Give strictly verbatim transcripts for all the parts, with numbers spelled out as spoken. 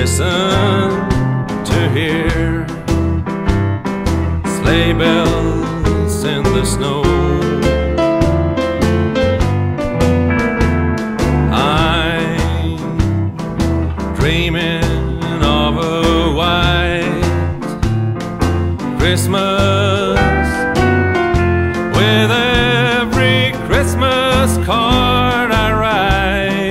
listen to hear sleigh bells in the snow. I'm dreaming of a white Christmas, with every Christmas card I write.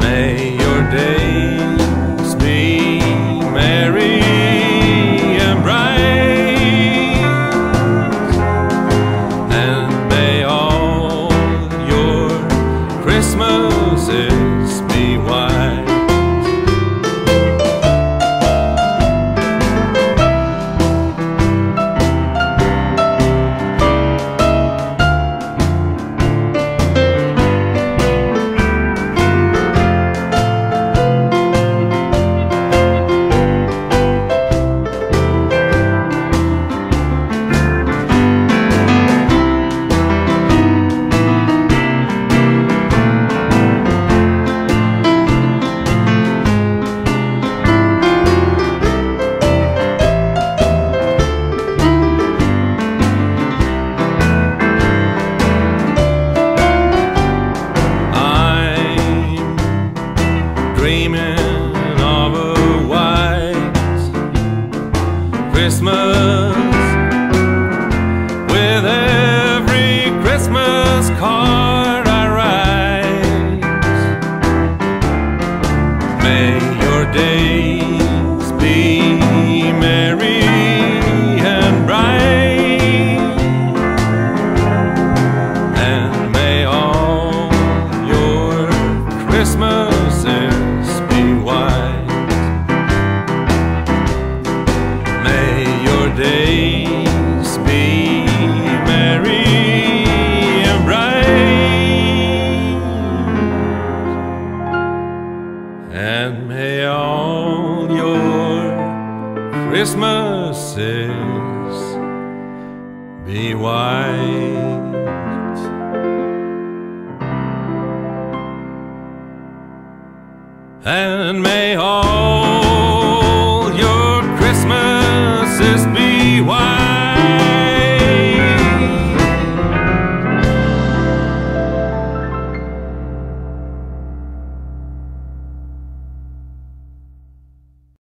May your days be merry and bright, and may all your Christmases be white. Dreaming of a white Christmas, with every Christmas card I write. May your days be merry and bright, and may all your Christmases days be merry and bright, and may all your Christmases be white. And may all